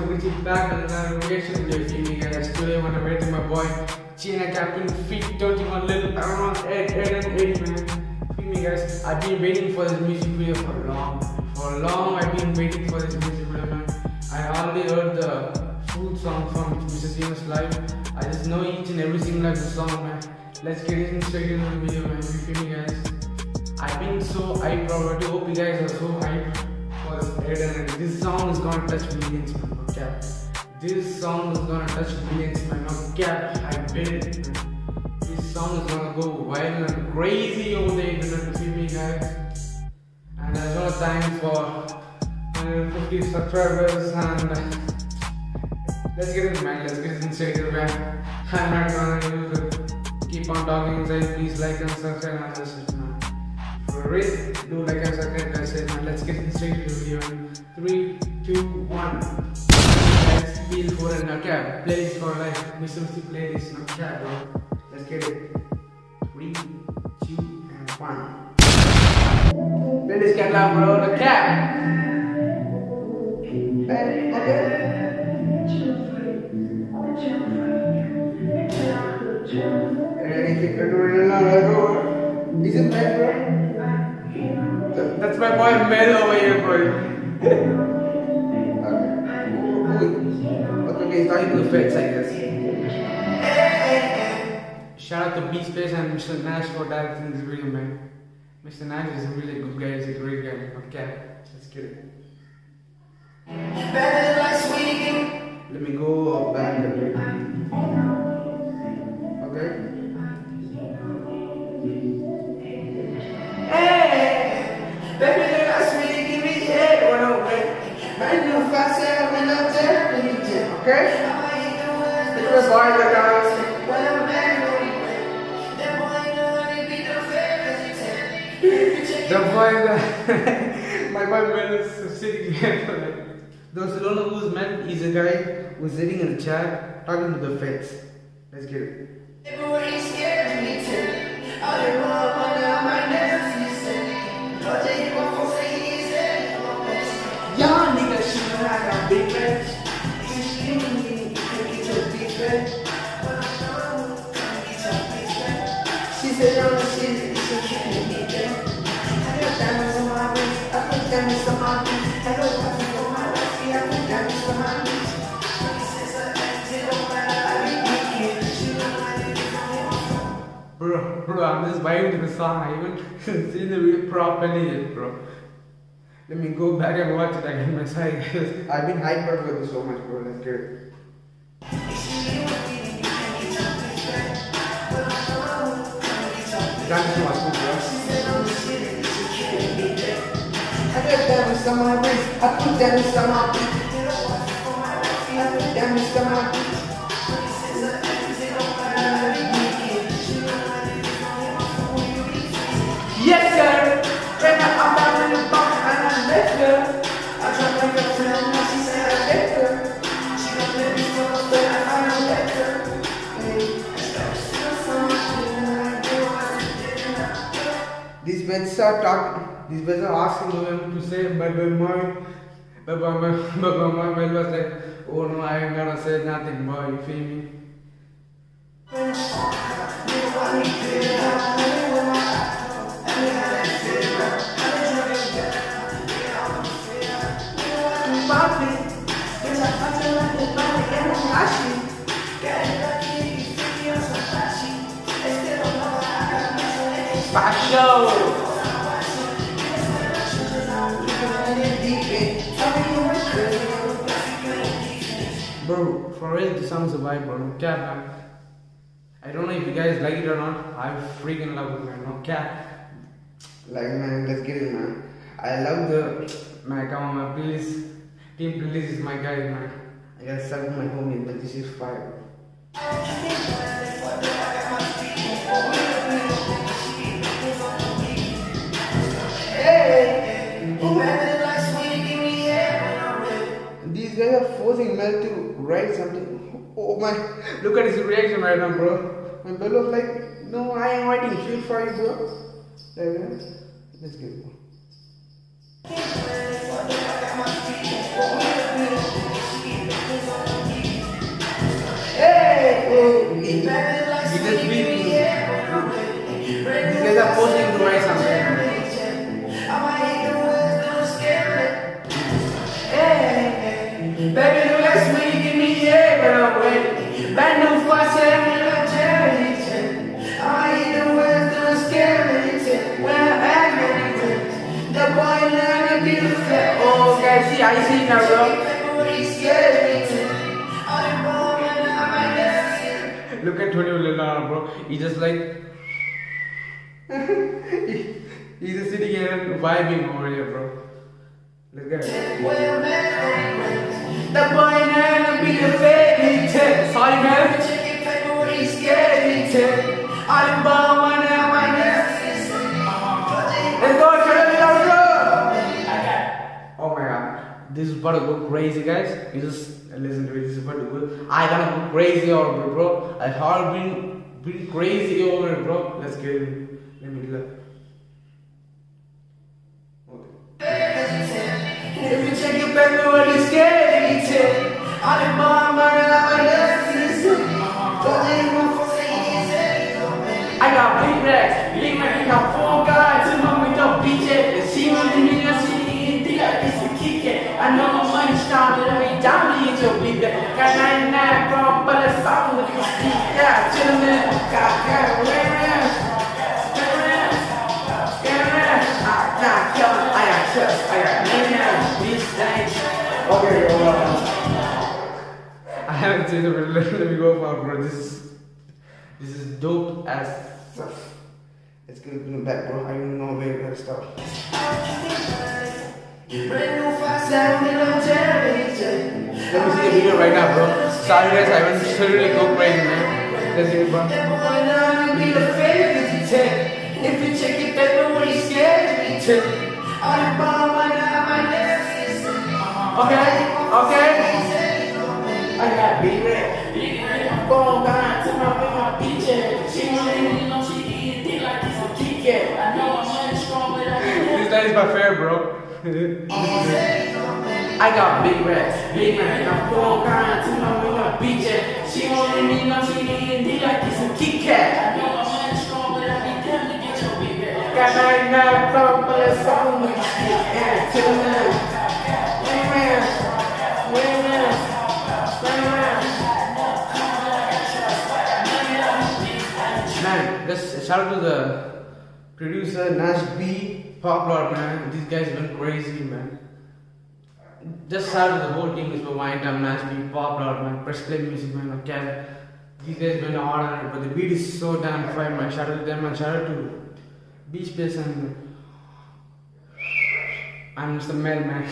the Wicked back and another reaction video for you guys. Today I want to rate my boy Chino Cappin feat 31 Little Pounds at 8 and 8, man. Excuse me guys, I've been waiting for this music video for long. I've been waiting for this music video, man. I already heard the full song from Mr. Seamus Live. I just know each and every single song, man. Let's get it straight into the video, man. You feel me guys? I've been so hyped already. Hope you guys are so hyped. This song is gonna touch millions, man. No cap. This song is gonna touch millions, man. No cap. I bet it. This song is gonna go wild and crazy over the internet. You feel me, guys? And I don't thank for 150 subscribers. And let's get it, man. Let's get it inside, man. I'm not gonna keep on talking inside. Please like and subscribe and listen. Ready? Do like and subscribe, guys. Now let's get straight to the video. 3, 2, 1. Let's PL4R and Nash B. Plays for life. Mr. Nash B plays Nash B, bro. Let's get it. 3, 2, and 1. Play this catalog, bro. Nash B. Okay. Is it bad, bro? That's my boy Mel over here, boy. Okay, he's talking to the feds, I guess. Shout out to Beastface and Mr. Nash for directing this video, man. Mr. Nash is a really good guy, he's a great guy. Okay, let's get it. Let me go back a bit. Okay. Okay? It was like the guys. The boy that my boy man is sitting here for like, those who don't know who's man is a guy who's sitting in a chair talking to the feds. Let's get it. Everybody's scared of me too. All the world on my nerves is project for free is y'all niggas should have a big match. Bro, I'm just vibing to the song. I even seen the video properly yet, bro. Let me go back and watch it again myself. I've been hyped up with it so much, bro. Let's get it. That's my school, I put damage on my wrist, I put damage on my feet. I put damage on my feet. Yes, sir. Right now I'm out in the box and I left her. I tried to make her tell her, she said I left her. She don't let me go, but I left her. These beds are talking, these beds are asking women to say but my male was like, oh no, I ain't gonna say nothing, boy, you feel me? Show. Bro, for real, the song's a vibe, bro. No cap, man. I don't know if you guys like it or not. I freaking love it, man. No cap. Like, man, let's get it, man. I love the. Man, come on, man. Please. Team Please is my guy, man. I gotta suck with my homie, but this is fire. They are forcing Mel to write something. Oh my, look at his reaction right now, bro. My Mel was like, no, I am writing shit for you, bro. Like, let's get it. Look at Tony Lula, bro. He's just like he's just sitting here and vibing over here, bro. Look at him. The boy never be a fairy tale. Sorry, man. I'm born and my nest. Let's go, Tony Lula, bro. Oh my God, this is about to go crazy, guys. You just. Listen to it, this is pretty good. I gonna go crazy over it, bro. I have been crazy over it, bro. Let's get it. Let me look. If you check your back, nobody's scared. I'm I got big racks. Big man, I got 4 guys. I'm on with a BJ. And she was in the city. It's a kick it. I know my money's down. I haven't seen the video. Let me go for it, bro. This is dope as stuff. Let's go back, bro. I don't know where we're gonna stop. Let me see the video right now, bro. Sorry guys, I went totally go crazy, man. Let's see it, bro. If you check it, then nobody's scared. Okay. I got beat right. I'm going down to my PJ. She know she eat like it's a kick. I know I'm strong, but this guy is my favorite, bro. I got big racks, big man, I'm full grind to my woman, beat ya. She won't let me know she need me like it's a Kit Kat. I know I'm not strong, but I be down to get your big back. Got 99 problems, but that's all with you. Yeah, till now. Wait a minute. Man, let's shout out to the producer, Nash B, Poplord, man. These guys went crazy, man. Just started the whole team is for wind up, Nash B, Poplord, man, press play music, man, okay. These guys went hard on it, but the beat is so damn fine, man. Shout out to them, man. Shout out to Beastface and I'm Mr. Mel, man.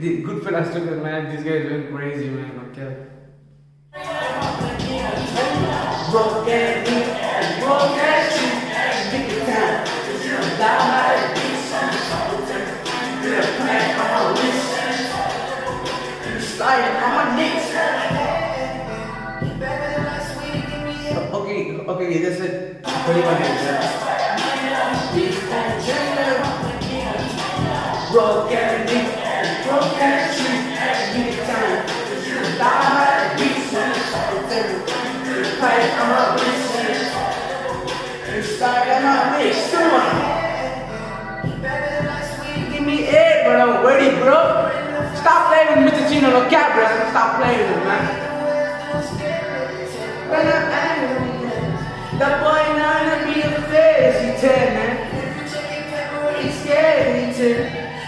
The good fellas took it, man. These guys went crazy, man, okay. Okay, that's it. Pretty much give me air, but I'm ready, bro. Stop playing with Mr. Chino Cappin. Stop playing with him, man. That boy not be a face, he tell, man. If you check it, everybody's scared, he tell.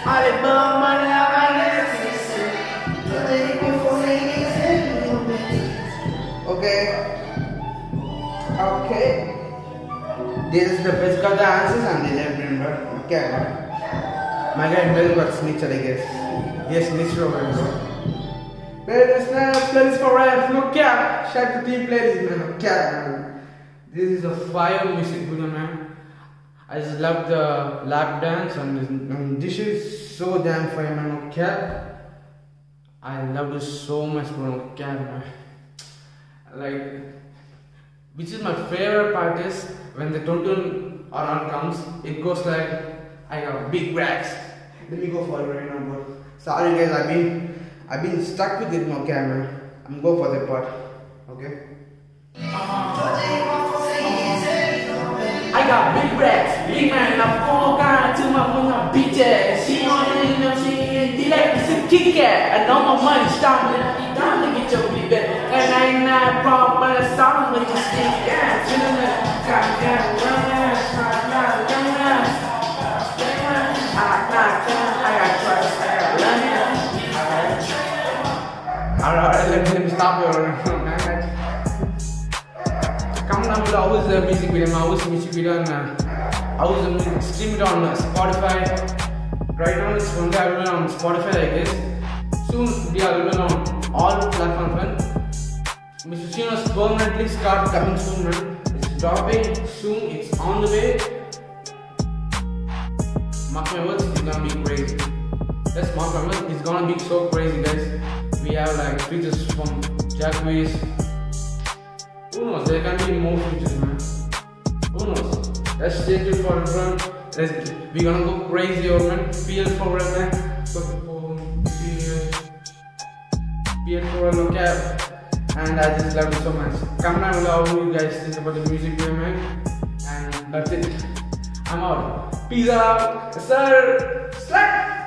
All the bomb money out my legs, he said. But they go for me, he said, no, man. Okay. This is the best of the answers and they never remember. Okay, man. My guy Bill got snitched, I guess. Yes, snitched over, bro. Let us now play this for Ralph. Look out. Shout out to team players, man. Okay, man. This is a fire music video, man. I just love the lap dance and this is so damn fire, man. Okay, I love this so much, bro. Okay, man. Like, which is my favorite part is when the total around comes, it goes like I got big racks. Let me go for it right now, bro. Sorry guys, I mean I've been stuck with it no camera. I'm going for the part. Okay? I got big racks, big man, I'm all kind to my mama bitches. She on it, she ain't delay, it's a kick cat. I know my money's stopping, I'm down to get your big back. And I ain't not wrong, but I saw them with this kick cat. Let me stop your comment down below. How is the music video? How is the music video? How is the music? Stream it on Spotify. Right now it's only available on Spotify, I guess. Soon it will be available on all platforms. Mr. Chino's permanently start coming soon. It's dropping soon. It's on the way. Mark my words, it's gonna be crazy. That's mark my words. It's gonna be so crazy, guys. We have like features from Jack Ways. Who knows? There can be more features, man. Who knows? Let's take it for a run. We're gonna go crazy, over man. PL4R, man. PL4R, no cap. And I just love it so much. Comment below how you guys think about the music video, man. And that's it. I'm out. Peace out, sir. Slap.